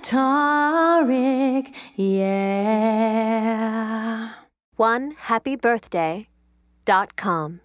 Tareq, yeah. 1HappyBirthday.com